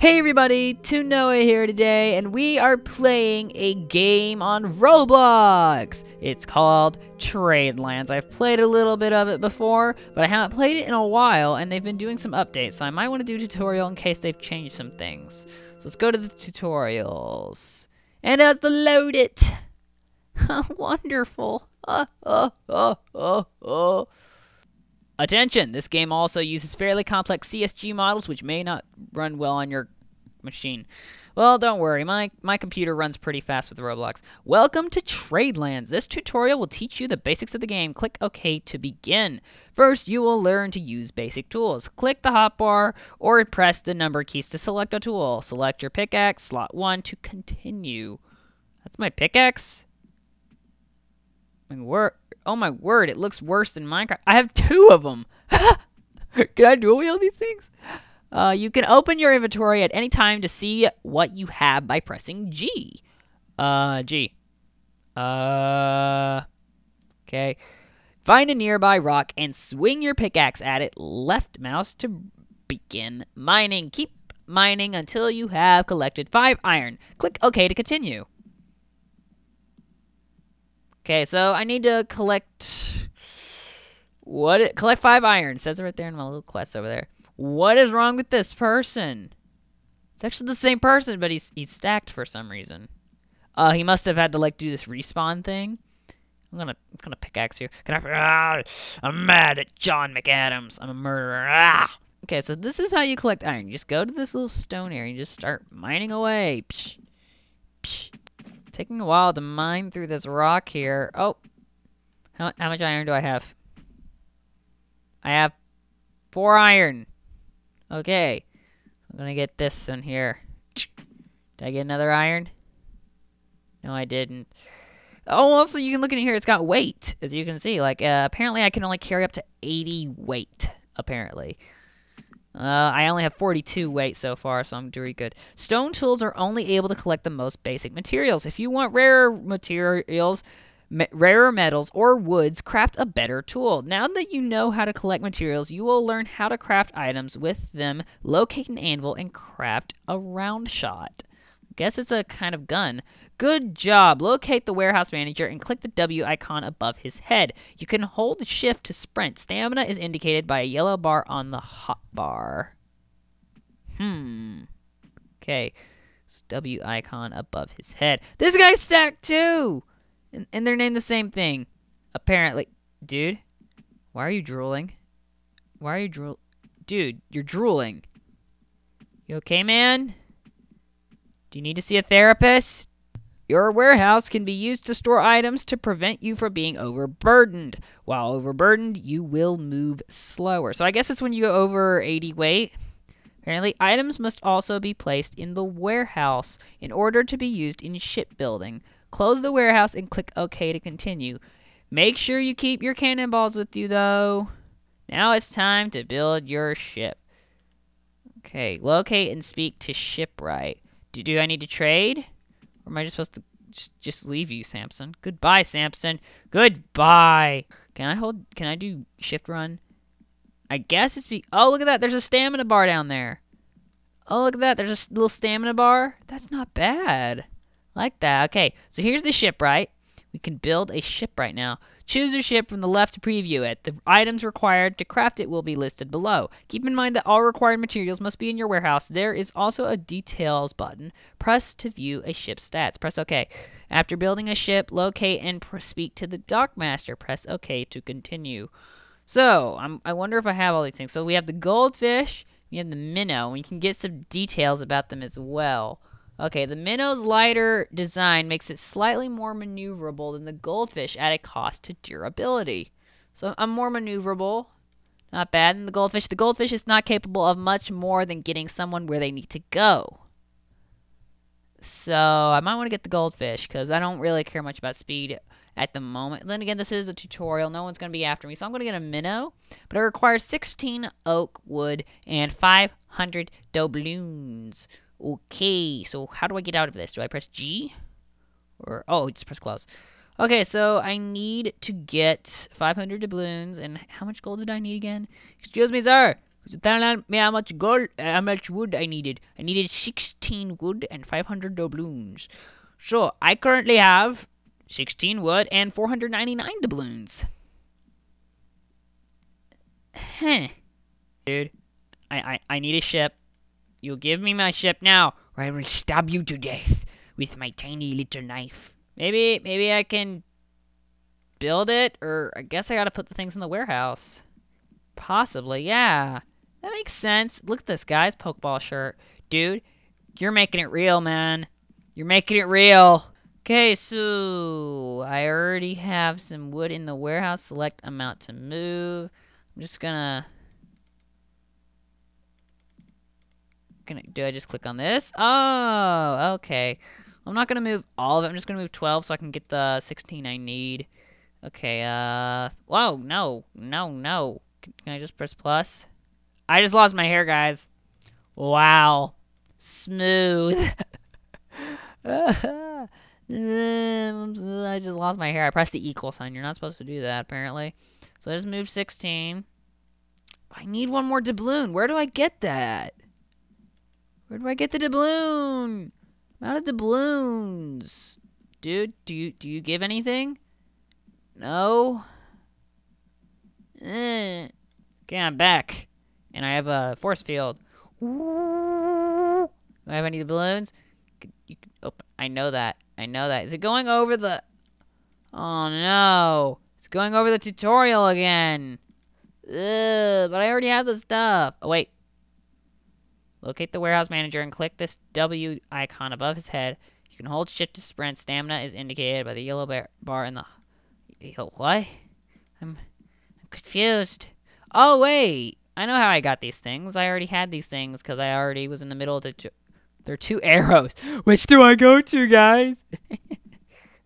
Hey everybody, Toon Noah here today, and we are playing a game on Roblox. It's called Tradelands. I've played a little bit of it before, but I haven't played it in a while, and they've been doing some updates, so I might want to do a tutorial in case they've changed some things. So let's go to the tutorials. And as the load it. Wonderful. Attention! This game also uses fairly complex CSG models, which may not run well on your machine. Well, don't worry. My computer runs pretty fast with Roblox. Welcome to Tradelands. This tutorial will teach you the basics of the game. Click OK to begin. First, you will learn to use basic tools. Click the hotbar or press the number keys to select a tool. Select your pickaxe, slot 1 to continue. That's my pickaxe? Oh my word, it looks worse than Minecraft. I have 2 of them. Can I do all these things? You can open your inventory at any time to see what you have by pressing G. Okay. Find a nearby rock and swing your pickaxe at it. Left mouse to begin mining. Keep mining until you have collected 5 iron. Click OK to continue. Okay, so I need to collect... Collect 5 iron. It says it right there in my little quest over there. What is wrong with this person? It's actually the same person, but he's stacked for some reason. He must have had to, like, do this respawn thing. I'm gonna pickaxe you. I'm mad at John McAdams. I'm a murderer. Ah! Okay, so this is how you collect iron. You just go to this little stone area and just start mining away. Psh, psh. Taking a while to mine through this rock here. Oh, how much iron do I have? I have 4 iron. Okay, I'm gonna get this in here. Did I get another iron? No, I didn't. Oh, also you can look in here. It's got weight, as you can see. Like apparently I can only carry up to 80 weight. Apparently. I only have 42 weight so far, so I'm doing good. Stone tools are only able to collect the most basic materials. If you want rarer materials, rarer metals, or woods, craft a better tool. Now that you know how to collect materials, you will learn how to craft items with them, locate an anvil, and craft a round shot. I guess it's a kind of gun. Good job! Locate the warehouse manager and click the W icon above his head. You can hold shift to sprint. Stamina is indicated by a yellow bar on the hotbar. Okay. It's W icon above his head. This guy's stacked too! And they're named the same thing. Apparently. Dude, why are you drooling? Why are you drooling? Dude, you're drooling. You okay, man? Do you need to see a therapist? Your warehouse can be used to store items to prevent you from being overburdened. While overburdened, you will move slower. So I guess it's when you go over 80 weight. Apparently, items must also be placed in the warehouse in order to be used in shipbuilding. Close the warehouse and click OK to continue. Make sure you keep your cannonballs with you, though. Now it's time to build your ship. Okay, locate and speak to Shipwright. Do I need to trade? Or am I just supposed to just leave you, Samson? Goodbye, Samson. Goodbye. Can I do shift run? I guess it's Oh, look at that. There's a stamina bar down there. Oh, look at that. There's a little stamina bar. That's not bad. I like that. Okay, so here's the ship, right? We can build a ship right now. Choose your ship from the left to preview it. The items required to craft it will be listed below. Keep in mind that all required materials must be in your warehouse. There is also a details button. Press to view a ship's stats. Press OK. After building a ship, locate and speak to the Dockmaster. Press OK to continue. So, I wonder if I have all these things. So we have the goldfish, we have the minnow, and you can get some details about them as well. Okay, the minnow's lighter design makes it slightly more maneuverable than the goldfish at a cost to durability. So I'm more maneuverable. Not bad. And the goldfish is not capable of much more than getting someone where they need to go. So I might want to get the goldfish because I don't really care much about speed at the moment. Then again, this is a tutorial. No one's going to be after me. So I'm going to get a minnow. But it requires 16 oak wood and 500 doubloons. Okay, so how do I get out of this? Do I press G? Or, oh, just press close. Okay, so I need to get 500 doubloons. And how much gold did I need again? Excuse me, sir. How much gold, how much wood I needed? I needed 16 wood and 500 doubloons. So I currently have 16 wood and 499 doubloons. Huh. Dude, I need a ship. You'll give me my ship now, or I will stab you to death with my tiny little knife. Maybe I can build it, or I guess I gotta put the things in the warehouse. Possibly, yeah. That makes sense. Look at this guy's Pokeball shirt. Dude, you're making it real, man. You're making it real. Okay, so I already have some wood in the warehouse. Select amount to move. I'm just gonna do I just click on this? Oh, okay. I'm not gonna move all of it. I'm just gonna move 12 so I can get the 16 I need. Okay, whoa, no. Can I just press plus? I just lost my hair, guys. Wow. Smooth. I just lost my hair. I pressed the equal sign. You're not supposed to do that, apparently. So I just moved 16. I need one more doubloon. Where do I get that? Where do I get the doubloon? I'm out of doubloons. Dude, do you give anything? No. Okay, I'm back. And I have a force field. Do I have any balloons? Oh, I know that. I know that. Is it going over the... Oh, no. It's going over the tutorial again. Ugh, but I already have the stuff. Oh, wait. Locate the warehouse manager and click this W icon above his head. You can hold shift to sprint. Stamina is indicated by the yellow bar in the... What? I'm confused. Oh, wait. I know how I got these things. I already had these things because I already was in the middle of the... There are two arrows. Which do I go to, guys?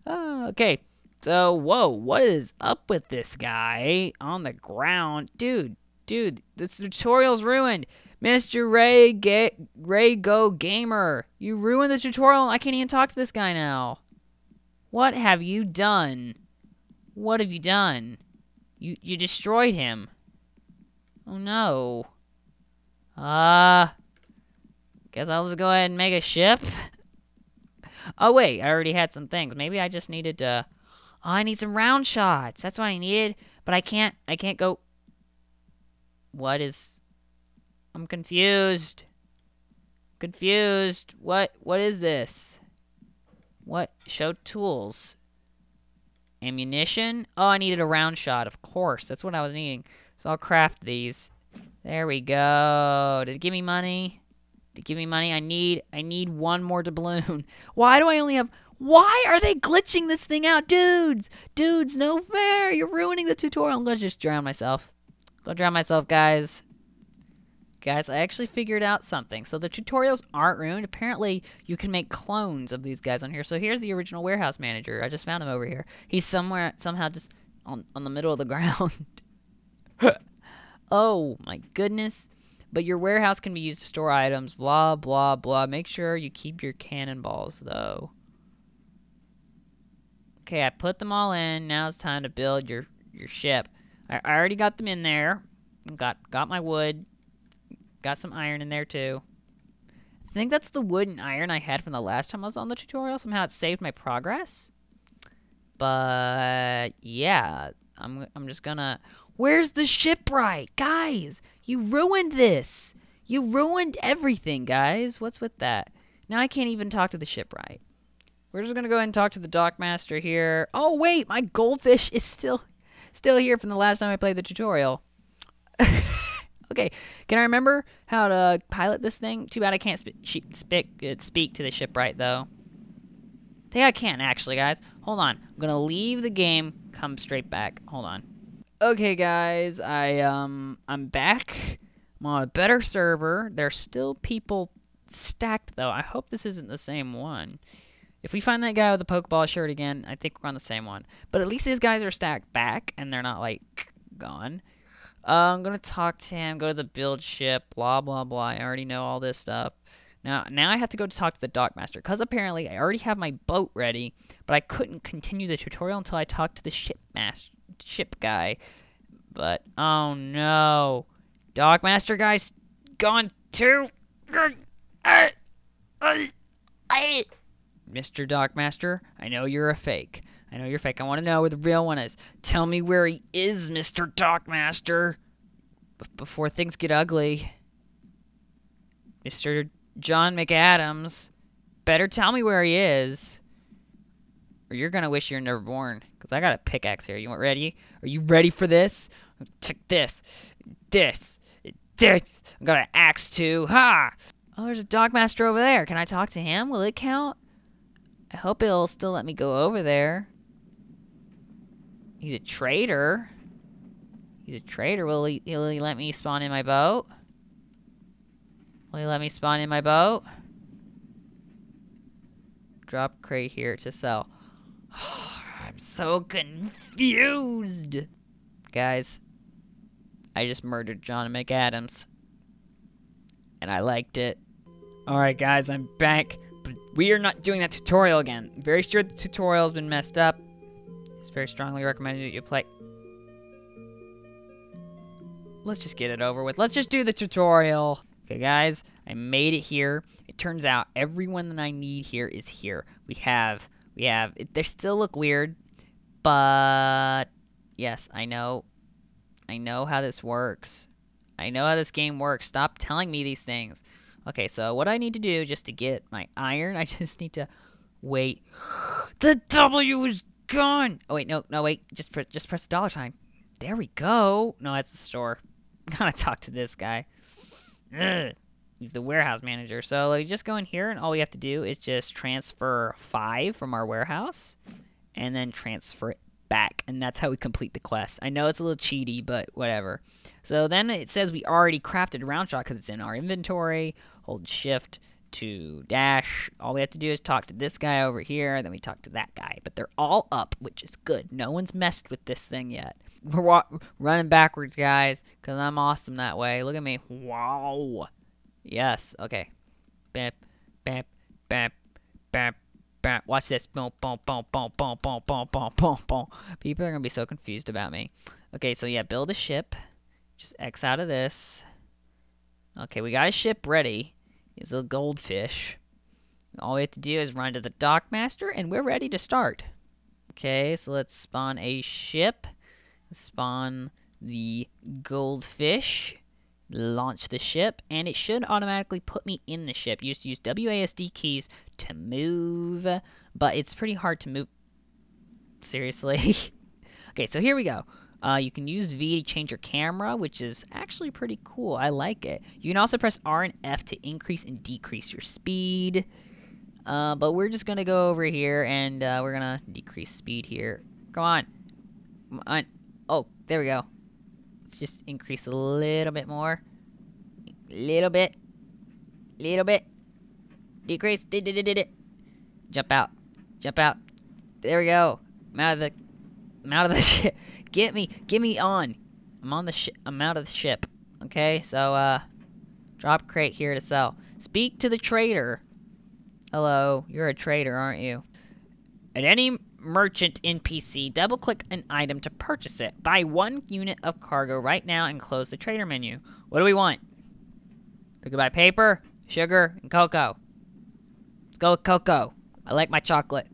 Oh, okay. So, whoa. What is up with this guy on the ground? Dude. This tutorial's ruined. Mr. Ray Go Gamer. You ruined the tutorial. I can't even talk to this guy now. What have you done? What have you done? You destroyed him. Oh no. Guess I'll just go ahead and make a ship. Oh wait, I already had some things. Maybe I just needed to... Oh, I need some round shots. That's what I needed. But I can't go... What is... I'm confused. Confused. What is this? What? Show tools. Ammunition? Oh, I needed a round shot, of course. That's what I was needing. So I'll craft these. There we go. Did it give me money? Did it give me money? I need one more doubloon. Why do I only have... Why are they glitching this thing out? Dudes, no fair. You're ruining the tutorial. I'm going to just drown myself. Go drown myself, guys. Guys, I actually figured out something. So the tutorials aren't ruined. Apparently, you can make clones of these guys on here. So here's the original warehouse manager. I just found him over here. He's somewhere, somehow just on the middle of the ground. Oh, my goodness. But your warehouse can be used to store items, blah, blah, blah. Make sure you keep your cannonballs, though. Okay, I put them all in. Now it's time to build your ship. I already got them in there. Got my wood. Got some iron in there, too. I think that's the wood and iron I had from the last time I was on the tutorial. Somehow it saved my progress. But, yeah. I'm just gonna... Where's the shipwright? Guys, you ruined this. You ruined everything, guys. What's with that? Now I can't even talk to the shipwright. We're just gonna go ahead and talk to the Dockmaster here. Oh, wait. My goldfish is still here from the last time I played the tutorial. Okay, can I remember how to pilot this thing? Too bad I can't speak to the shipwright, though. I think I can, actually, guys. Hold on. I'm going to leave the game, come straight back. Hold on. Okay, guys, I'm back. I'm on a better server. There's still people stacked, though. I hope this isn't the same one. If we find that guy with the Pokeball shirt again, I think we're on the same one. But at least these guys are stacked back, and they're not, like, gone. I'm going to talk to him, go to the build ship, blah, blah, blah. I already know all this stuff. Now I have to go to talk to the Dockmaster, because apparently I already have my boat ready, but I couldn't continue the tutorial until I talked to the ship guy. But, oh no. Dockmaster guy's gone too. Mr. Dockmaster, I know you're a fake. I know you're fake. I want to know where the real one is. Tell me where he is, Mr. Dockmaster. Before things get ugly. Mr. John McAdams, better tell me where he is. Or you're going to wish you were never born. Because I got a pickaxe here. You want ready? Are you ready for this? Take this. This. I got an axe too. Ha! Oh, there's a Dockmaster over there. Can I talk to him? Will it count? I hope it'll still let me go over there. He's a traitor. He's a traitor. Will he let me spawn in my boat? Will he let me spawn in my boat? Drop crate here to sell. Oh, I'm so confused. Guys, I just murdered John McAdams. And I liked it. Alright guys, I'm back. But we are not doing that tutorial again. I'm very sure the tutorial's been messed up. It's very strongly recommended that you play. Let's just get it over with. Let's just do the tutorial. Okay guys, I made it here. It turns out everyone that I need here is here. We have, they still look weird, but yes, I know how this works. I know how this game works. Stop telling me these things. Okay, so what I need to do just to get my iron, I just need to wait. The W is gone! Oh, wait, no, wait. Just press the $. There we go. No, that's the store. Gotta talk to this guy. Ugh. He's the warehouse manager. So like, just go in here, and all we have to do is just transfer 5 from our warehouse, and then transfer it back, and that's how we complete the quest. I know it's a little cheaty, but whatever. So then it says we already crafted a round shot because it's in our inventory. Hold shift to dash. All we have to do is talk to this guy over here, and then we talk to that guy. But they're all up, which is good. No one's messed with this thing yet. We're running backwards, guys, because I'm awesome that way. Look at me. Wow. Yes. Okay. Bap, bap, bap, bap, bap. Watch this. Boom, boom, boom, boom, boom, boom, boom, boom, boom, boom. People are going to be so confused about me. Okay, so yeah, build a ship. Just X out of this. Okay, we got a ship ready. It's a goldfish. All we have to do is run to the Dockmaster, and we're ready to start. Okay, so let's spawn a ship. Spawn the goldfish. Launch the ship, and it should automatically put me in the ship. You just use WASD keys to move, but it's pretty hard to move. Seriously. Okay, so here we go. You can use V to change your camera, which is actually pretty cool. I like it. You can also press R and F to increase and decrease your speed. But we're just going to go over here, and we're going to decrease speed here. Come on. Come on. Oh, there we go. Just increase a little bit more. Little bit. Decrease. Did it. Jump out. There we go. I'm out of the ship. Get me on. I'm on the ship. I'm out of the ship. Okay, so drop crate here to sell. Speak to the trader. Hello, you're a trader, aren't you? At any merchant NPC, double-click an item to purchase it. Buy 1 unit of cargo right now and close the trader menu. What do we want? We can buy paper, sugar, and cocoa. Let's go with cocoa. I like my chocolate.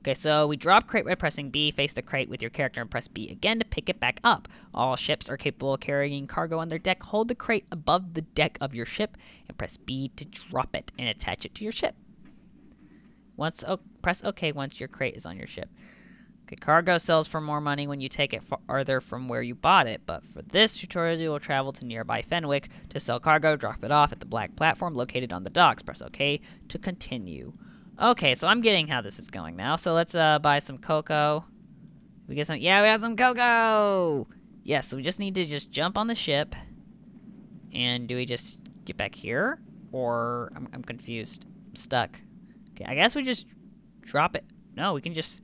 Okay, so we drop crate by pressing B, face the crate with your character, and press B again to pick it back up. All ships are capable of carrying cargo on their deck. Hold the crate above the deck of your ship, and press B to drop it and attach it to your ship. Once press OK once your crate is on your ship. Okay, cargo sells for more money when you take it farther from where you bought it, but for this tutorial, you will travel to nearby Fenwick to sell cargo, drop it off at the black platform located on the docks. Press OK to continue. Okay, so I'm getting how this is going now, so let's buy some cocoa. We get some, yeah, we have some cocoa! Yes, yeah, so we just need to just jump on the ship, and do we just get back here? Or, I'm confused, I'm stuck. Okay, I guess we just drop it. No, we can just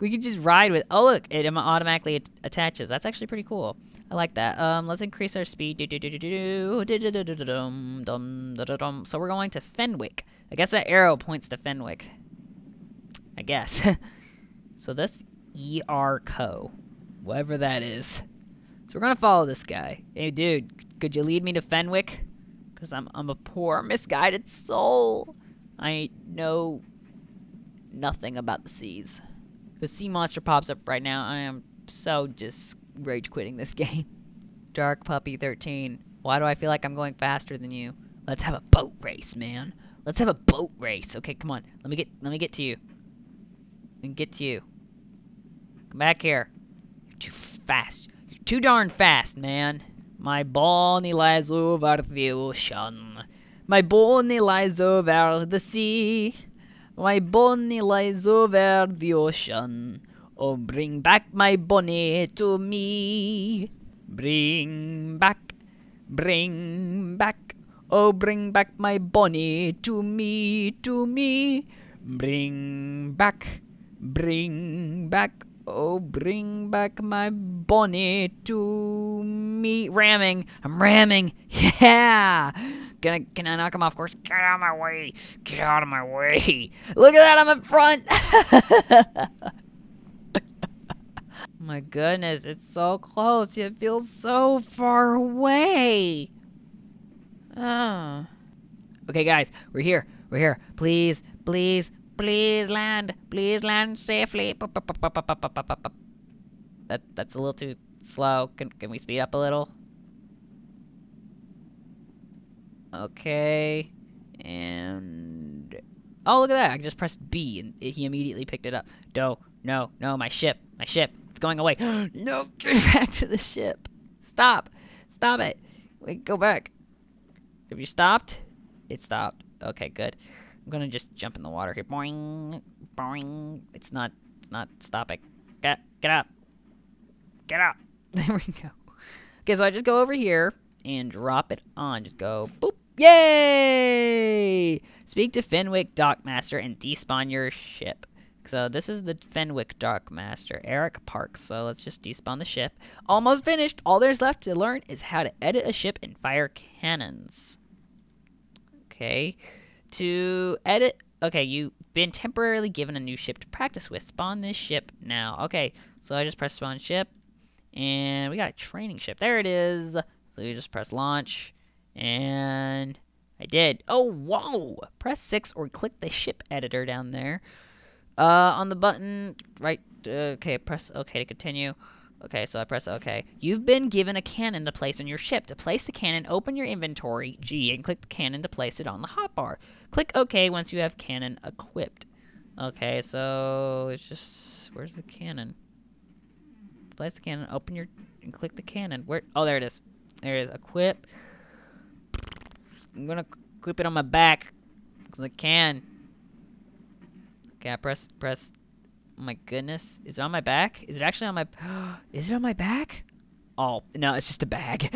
ride with. Oh look, it automatically attaches. That's actually pretty cool. I like that. Let's increase our speed. So we're going to Fenwick. I guess that arrow points to Fenwick. I guess. So that's ER Co. Whatever that is. So we're gonna follow this guy. Hey, dude, could you lead me to Fenwick? Because I'm a poor, misguided soul. I know nothing about the seas. If a sea monster pops up right now, I am so just rage quitting this game. DarkPuppy13, why do I feel like I'm going faster than you? Let's have a boat race, man. Let's have a boat race. Okay, come on. Let me get to you. And get to you. Come back here. You're too fast. You're too darn fast, man. My bonnie lies over the ocean. My bonnie lies over the sea. My bonnie lies over the ocean. Oh, bring back my bonnie to me. Bring back. Oh, bring back my bonnie to me, to me. Bring back. Oh, bring back my bonnie to me. Ramming. I'm ramming. Yeah. Can I knock him off course? Get out of my way. Get out of my way. Look at that. I'm up front. My goodness, it's so close. It feels so far away. Oh. Okay, guys, we're here. We're here. Please, please, please land. Please land safely. That's a little too slow. Can we speed up a little? Okay. And oh, look at that. I just pressed B and he immediately picked it up. No, my ship. My ship. It's going away. No, get back to the ship. Stop. Stop it. Wait, go back. Have you stopped? It stopped. Okay, good. I'm gonna just jump in the water here. Boing. Boing. It's not stopping. Get up. Get up. There we go. Okay, so I just go over here and drop it on. Just go boop. Yay! Speak to Fenwick Dockmaster and despawn your ship. So this is the Fenwick Dockmaster, Eric Parks. So let's just despawn the ship. Almost finished. All there's left to learn is how to edit a ship and fire cannons. Okay. To edit... Okay, you've been temporarily given a new ship to practice with. Spawn this ship now. Okay, so I just press spawn ship. And we got a training ship. There it is. So you just press launch. And I did. Oh, whoa! Press 6 or click the ship editor down there. On the button, right, okay, press okay to continue. Okay, so I press okay. You've been given a cannon to place on your ship. To place the cannon, open your inventory, G, and click the cannon to place it on the hotbar. Click okay once you have cannon equipped. Okay, so it's just, where's the cannon? Place the cannon, open your, and click the cannon. Where, oh, there it is. There it is, equip. I'm gonna equip it on my back, because I can. Okay, I press, oh my goodness. Is it on my back? Is it actually on my, is it on my back? Oh, no, it's just a bag.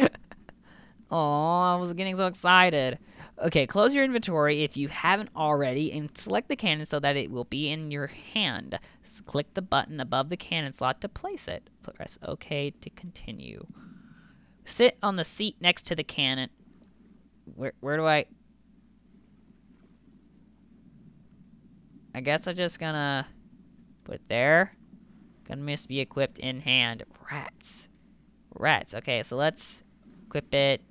Oh, I was getting so excited. Okay, close your inventory if you haven't already and select the cannon so that it will be in your hand. Just click the button above the cannon slot to place it. Press okay to continue. Sit on the seat next to the cannon. Where do I guess I'm just gonna put it there. Gonna miss be equipped in hand. Rats. Rats. Okay, so let's equip it.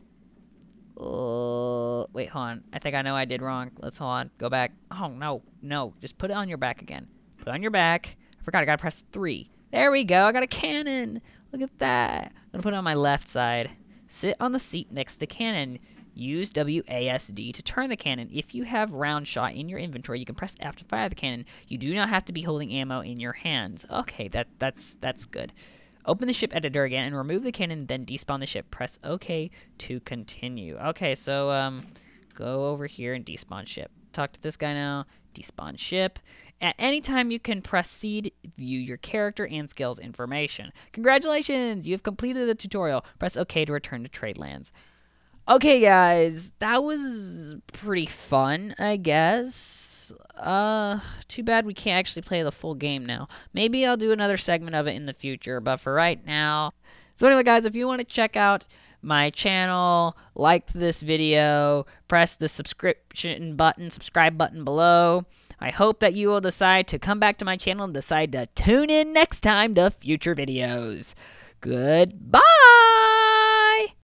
Wait, hold on. I think I know I did wrong. Let's hold on. Go back. Oh, no. No. Just put it on your back again. Put it on your back. I forgot. I gotta press 3. There we go. I got a cannon. Look at that. I'm gonna put it on my left side. Sit on the seat next to the cannon. Use WASD to turn the cannon. If you have round shot in your inventory, you can press F to fire the cannon. You do not have to be holding ammo in your hands. Okay, that's good. Open the ship editor again and remove the cannon, then despawn the ship. Press OK to continue. Okay, so go over here and despawn ship. Talk to this guy now. Despawn ship. At any time, you can press C to view your character and skills information. Congratulations! You have completed the tutorial. Press OK to return to Tradelands. Okay, guys, that was pretty fun, I guess. Too bad we can't actually play the full game now. Maybe I'll do another segment of it in the future, but for right now... So anyway, guys, if you want to check out my channel, like this video, press the subscribe button below. I hope that you will decide to come back to my channel and decide to tune in next time to future videos. Goodbye!